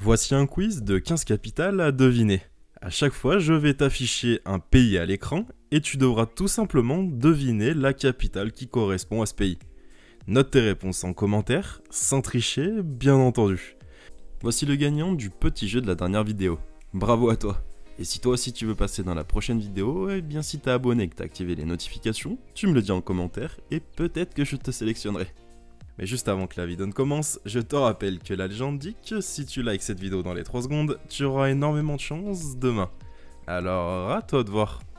Voici un quiz de 15 capitales à deviner. À chaque fois, je vais t'afficher un pays à l'écran et tu devras tout simplement deviner la capitale qui correspond à ce pays. Note tes réponses en commentaire, sans tricher, bien entendu. Voici le gagnant du petit jeu de la dernière vidéo. Bravo à toi! Et si toi aussi tu veux passer dans la prochaine vidéo, eh bien si t'es abonné et que t'as activé les notifications, tu me le dis en commentaire et peut-être que je te sélectionnerai. Mais juste avant que la vidéo ne commence, je te rappelle que la légende dit que si tu likes cette vidéo dans les 3 secondes, tu auras énormément de chance demain. Alors à toi de voir.